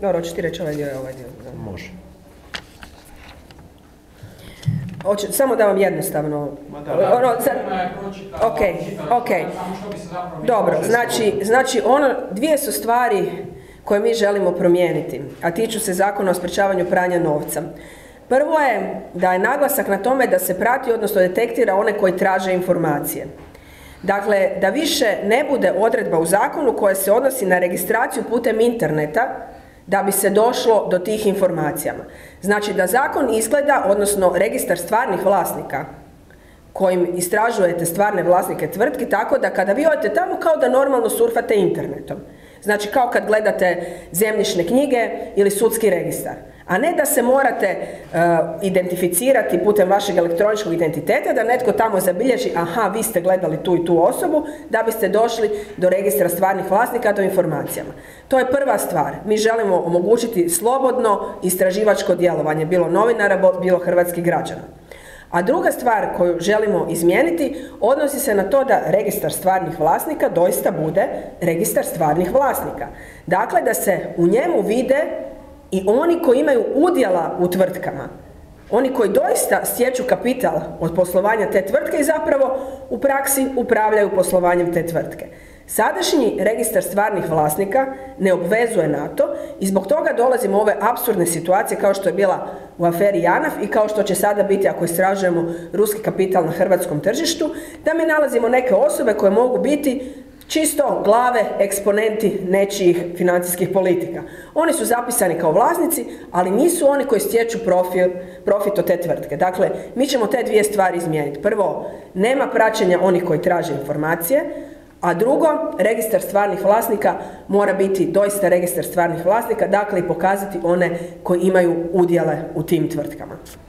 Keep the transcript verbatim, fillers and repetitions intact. Dobro, hoćeš ti reći ovaj dio je ovaj dio? Može. Samo da vam jednostavno... Ok, ok. Dobro, znači dvije su stvari koje mi želimo promijeniti, a tiču se Zakona o sprječavanju pranja novca. Prvo je da je naglasak na tome da se prati, odnosno detektira one koji traže informacije. Dakle, da više ne bude odredba u zakonu koja se odnosi na registraciju putem interneta da bi se došlo do tih informacija. Znači da zakon izgleda, odnosno registar stvarnih vlasnika kojim istražujete stvarne vlasnike tvrtki, tako da kada vi odete tamo kao da normalno surfate internetom. Znači kao kad gledate zemljišne knjige ili sudski registar. A ne da se morate uh, identificirati putem vašeg elektroničkog identiteta, da netko tamo zabilježi aha, vi ste gledali tu i tu osobu, da biste došli do registra stvarnih vlasnika, do informacijama. To je prva stvar. Mi želimo omogućiti slobodno istraživačko djelovanje, bilo novinara, bilo hrvatskih građana. A druga stvar koju želimo izmijeniti odnosi se na to da registar stvarnih vlasnika doista bude registar stvarnih vlasnika. Dakle, da se u njemu vide i oni koji imaju udjela u tvrtkama, oni koji doista stječu kapital od poslovanja te tvrtke i zapravo u praksi upravljaju poslovanjem te tvrtke. Sadašnji registar stvarnih vlasnika ne obvezuje na to i zbog toga dolazimo u ove apsurdne situacije kao što je bila u aferi JANAF i kao što će sada biti ako istražujemo ruski kapital na hrvatskom tržištu, da mi nalazimo neke osobe koje mogu biti čisto glave eksponenti nečijih financijskih politika. Oni su zapisani kao vlasnici, ali nisu oni koji stječu profil, profit od te tvrtke. Dakle, mi ćemo te dvije stvari izmijeniti. Prvo, nema praćenja onih koji traže informacije, a drugo, registar stvarnih vlasnika mora biti doista registar stvarnih vlasnika, dakle i pokazati one koji imaju udjele u tim tvrtkama.